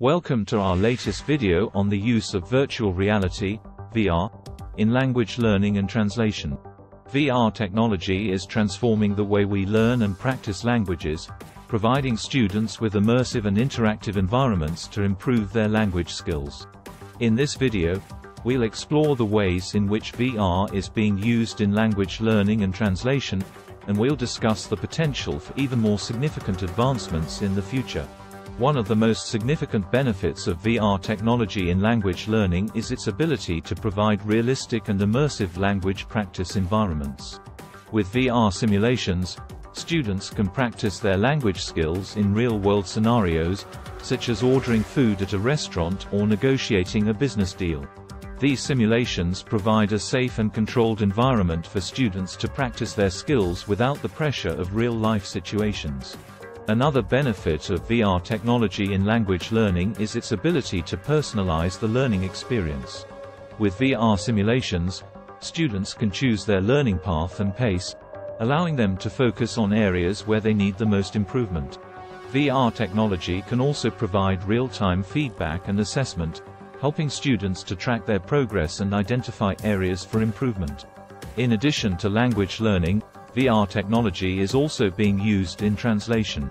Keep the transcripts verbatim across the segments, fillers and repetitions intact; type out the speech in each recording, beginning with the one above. Welcome to our latest video on the use of virtual reality, V R, in language learning and translation. V R technology is transforming the way we learn and practice languages, providing students with immersive and interactive environments to improve their language skills. In this video, we'll explore the ways in which V R is being used in language learning and translation, and we'll discuss the potential for even more significant advancements in the future. One of the most significant benefits of V R technology in language learning is its ability to provide realistic and immersive language practice environments. With V R simulations, students can practice their language skills in real-world scenarios, such as ordering food at a restaurant or negotiating a business deal. These simulations provide a safe and controlled environment for students to practice their skills without the pressure of real-life situations. Another benefit of V R technology in language learning is its ability to personalize the learning experience. With V R simulations, students can choose their learning path and pace, allowing them to focus on areas where they need the most improvement. V R technology can also provide real-time feedback and assessment, helping students to track their progress and identify areas for improvement. In addition to language learning, V R technology is also being used in translation.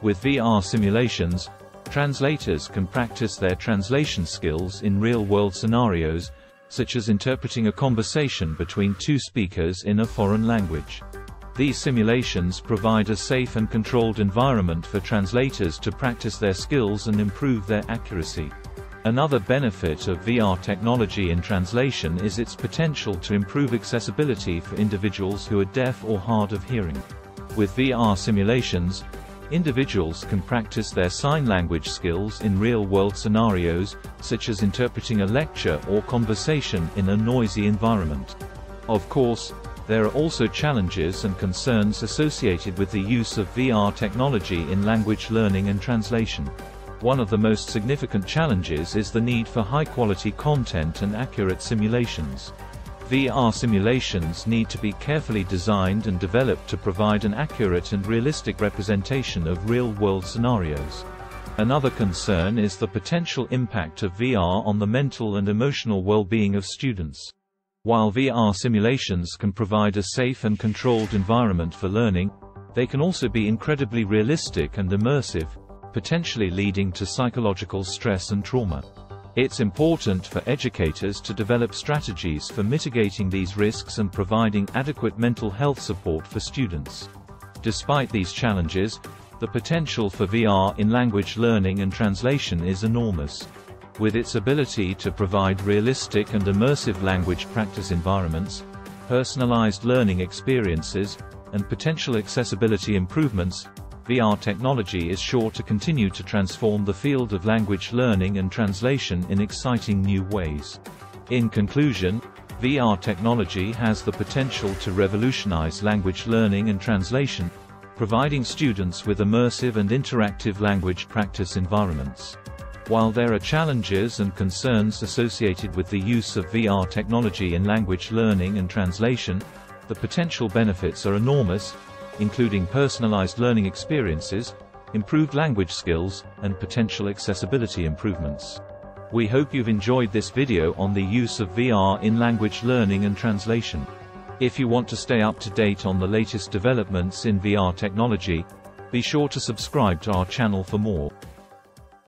With V R simulations, translators can practice their translation skills in real-world scenarios, such as interpreting a conversation between two speakers in a foreign language. These simulations provide a safe and controlled environment for translators to practice their skills and improve their accuracy. Another benefit of V R technology in translation is its potential to improve accessibility for individuals who are deaf or hard of hearing. With V R simulations, individuals can practice their sign language skills in real-world scenarios, such as interpreting a lecture or conversation in a noisy environment. Of course, there are also challenges and concerns associated with the use of V R technology in language learning and translation. One of the most significant challenges is the need for high-quality content and accurate simulations. V R simulations need to be carefully designed and developed to provide an accurate and realistic representation of real-world scenarios. Another concern is the potential impact of V R on the mental and emotional well-being of students. While V R simulations can provide a safe and controlled environment for learning, they can also be incredibly realistic and immersive, potentially leading to psychological stress and trauma. It's important for educators to develop strategies for mitigating these risks and providing adequate mental health support for students. Despite these challenges, the potential for V R in language learning and translation is enormous. With its ability to provide realistic and immersive language practice environments, personalized learning experiences, and potential accessibility improvements, V R technology is sure to continue to transform the field of language learning and translation in exciting new ways. In conclusion, V R technology has the potential to revolutionize language learning and translation, providing students with immersive and interactive language practice environments. While there are challenges and concerns associated with the use of V R technology in language learning and translation, the potential benefits are enormous, including personalized learning experiences, improved language skills, and potential accessibility improvements. We hope you've enjoyed this video on the use of V R in language learning and translation. If you want to stay up to date on the latest developments in V R technology, be sure to subscribe to our channel for more.